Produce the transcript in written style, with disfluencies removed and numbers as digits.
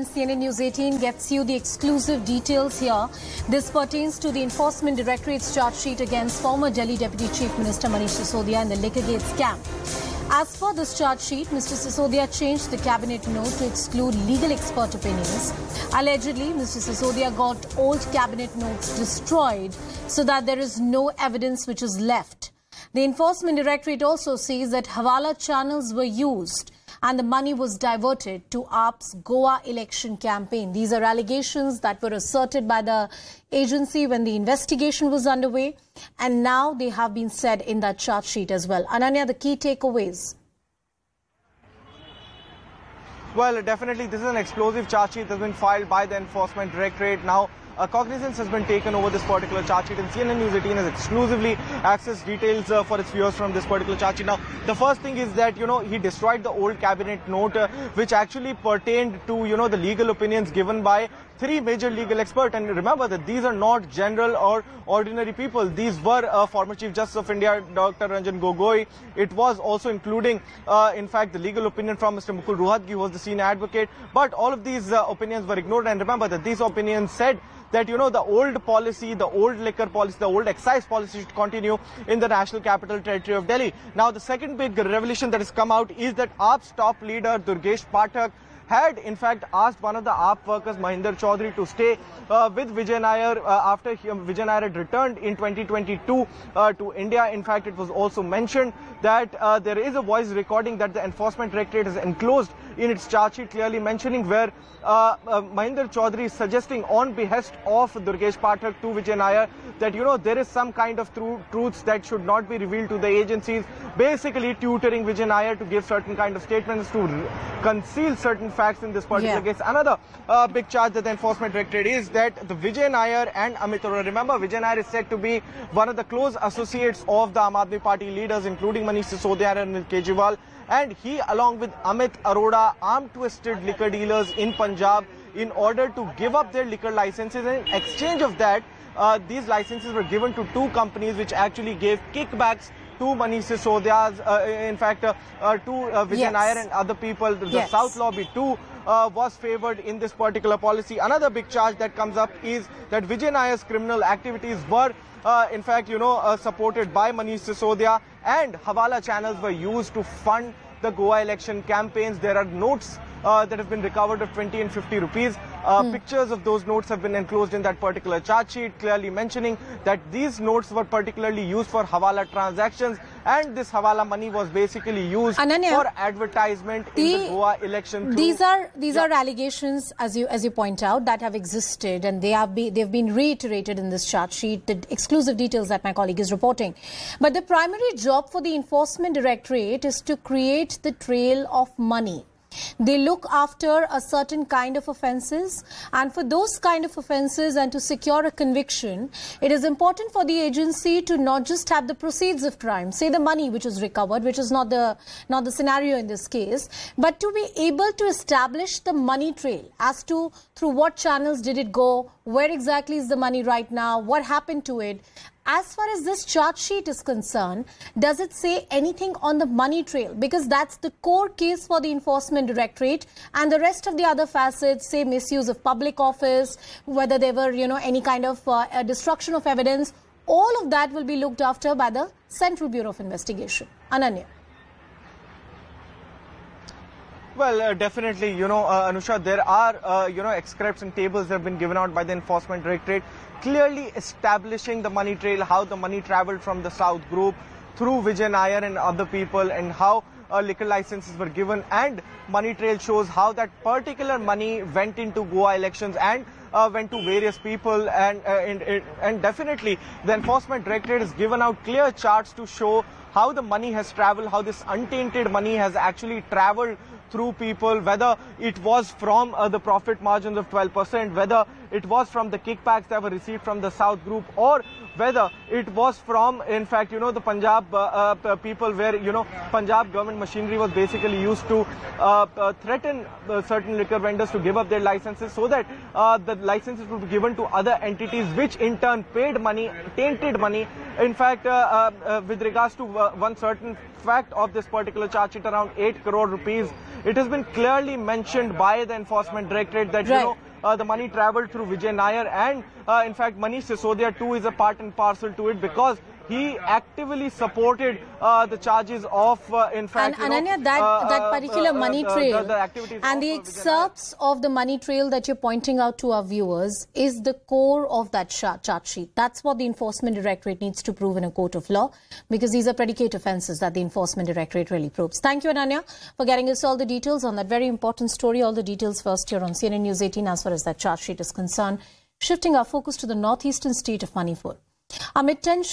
CNN News 18 gets you the exclusive details here. This pertains to the Enforcement Directorate's charge sheet against former Delhi Deputy Chief Minister Manish Sisodia in the Liquorgate scam. As per this charge sheet, Mr. Sisodia changed the cabinet note to exclude legal expert opinions. Allegedly, Mr. Sisodia got old cabinet notes destroyed so that there is no evidence which is left. The Enforcement Directorate also says that Hawala channels were used and the money was diverted to AAP's Goa election campaign. These are allegations that were asserted by the agency when the investigation was underway, and now they have been said in that charge sheet as well. Ananya, the key takeaways. Well, definitely this is an explosive charge sheet that has been filed by the Enforcement Directorate. Now, cognizance has been taken over this particular charge sheet, and CNN News 18 has exclusively accessed details for its viewers from this particular charge sheet. Now, the first thing is that, he destroyed the old cabinet note, which actually pertained to, the legal opinions given by three major legal experts. And remember that these are not general or ordinary people. These were former Chief Justice of India, Dr. Ranjan Gogoi. It was also including, in fact, the legal opinion from Mr. Mukul Rohatgi, who was the senior advocate. But all of these opinions were ignored. And remember that these opinions said that, the old policy, the old liquor policy, the old excise policy should continue in the National Capital Territory of Delhi. Now, the second big revelation that has come out is that AAP's top leader, Durgesh Pathak, had in fact asked one of the AAP workers, Mahinder Chaudhary, to stay with Vijay Nair after Vijay Nair had returned in 2022 to India. In fact, it was also mentioned that there is a voice recording that the Enforcement Directorate has enclosed in its charge sheet, clearly mentioning where Mahinder Chaudhary is suggesting on behest of Durgesh Pathak to Vijay Nair that, there is some kind of truths that should not be revealed to the agencies, basically tutoring Vijay Nair to give certain kind of statements to conceal certain facts in this particular case. Another big charge that the Enforcement Directorate is that the Vijay Nair and Amit Arora, remember Vijay Nair is said to be one of the close associates of the Aam Aadmi Party leaders, including Manish Sisodia and Kejriwal, and he along with Amit Arora arm-twisted liquor dealers in Punjab in order to give up their liquor licenses, and in exchange of that these licenses were given to two companies which actually gave kickbacks to Manish Sisodia's, in fact, to Vijay Nair and other people. The South Lobby too was favoured in this particular policy. Another big charge that comes up is that Vijay Nair's criminal activities were, in fact, supported by Manish Sisodia, and Hawala channels were used to fund the Goa election campaigns. There are notes that have been recovered of 20 and 50 rupees. Pictures of those notes have been enclosed in that particular charge sheet, clearly mentioning that these notes were particularly used for Hawala transactions, and this Hawala money was basically used for advertisement in the Goa election. These are allegations, as you point out, that have existed, and they've been reiterated in this charge sheet. The exclusive details that my colleague is reporting. But the primary job for the Enforcement Directorate is to create the trail of money. They look after a certain kind of offences, and for those kind of offences and to secure a conviction, it is important for the agency to not just have the proceeds of crime, say the money which is recovered, which is not the scenario in this case, but to be able to establish the money trail as to through what channels did it go, where exactly is the money right now, what happened to it. As far as this charge sheet is concerned, does it say anything on the money trail? Because that's the core case for the Enforcement Directorate, and the rest of the other facets, say misuse of public office, whether there were, any kind of destruction of evidence, all of that will be looked after by the Central Bureau of Investigation. Ananya. Well, definitely, Anusha, there are, excerpts and tables that have been given out by the Enforcement Directorate, clearly establishing the money trail, how the money traveled from the South Group through Vijay Nair and other people, and how liquor licenses were given, and money trail shows how that particular money went into Goa elections and went to various people, and definitely the Enforcement Directorate has given out clear charts to show how the money has travelled, how this untainted money has actually travelled through people, whether it was from the profit margins of 12%, whether it was from the kickbacks that were received from the South Group, or whether it was from, in fact, the Punjab people, where, Punjab government machinery was basically used to threaten certain liquor vendors to give up their licenses so that the licenses would be given to other entities, which in turn paid money, tainted money. In fact, with regards to one certain fact of this particular charge sheet, around 8 crore rupees, it has been clearly mentioned by the Enforcement Directorate that, the money travelled through Vijay Nair, and in fact Manish Sisodia too is a part and parcel to it, because he actively supported the charges of, in fact, that particular money trail, and the excerpts of the money trail that you're pointing out to our viewers is the core of that charge sheet. That's what the Enforcement Directorate needs to prove in a court of law, because these are predicate offences that the Enforcement Directorate really probes. Thank you, Ananya, for getting us all the details on that very important story. All the details first here on CNN News 18 as far as that charge sheet is concerned. Shifting our focus to the northeastern state of Manipur. Amid tension